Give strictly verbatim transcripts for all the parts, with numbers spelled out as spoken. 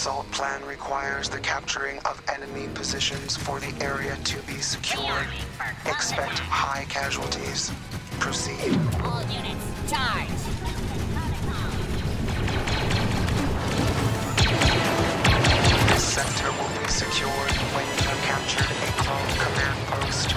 assault plan requires the capturing of enemy positions for the area to be secured. Expect high casualties. Proceed. All units, charge! Sector will be secured when you have captured a clone command post.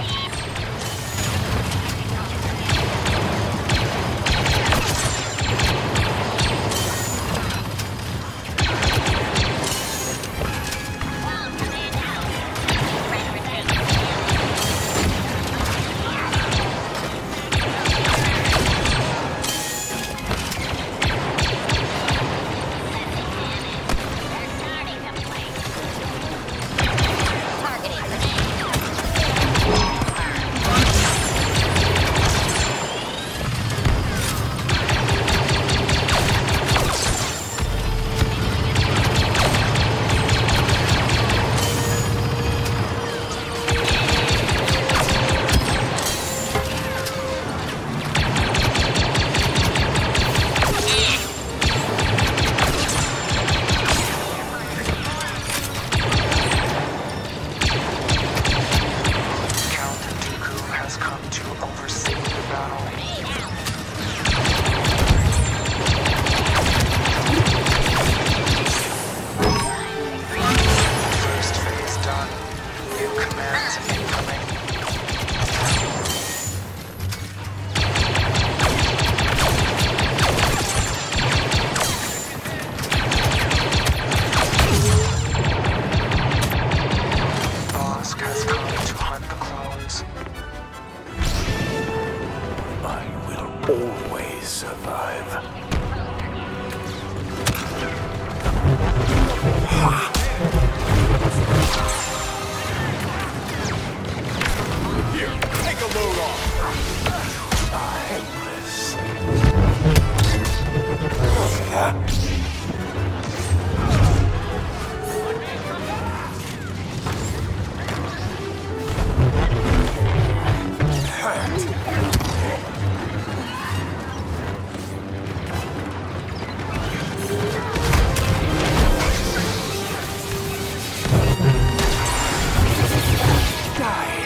Die!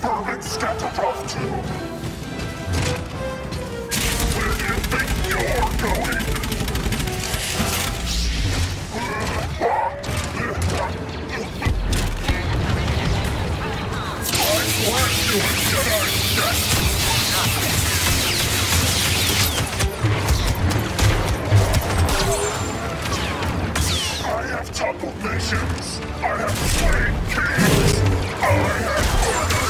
Permit scattered off to. Where do you think you're going? I warned you and said I said. I have toppled nations. I have slain kings. I have murdered.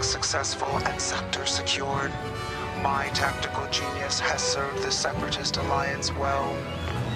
Successful and sector secured. My tactical genius has served the Separatist Alliance well.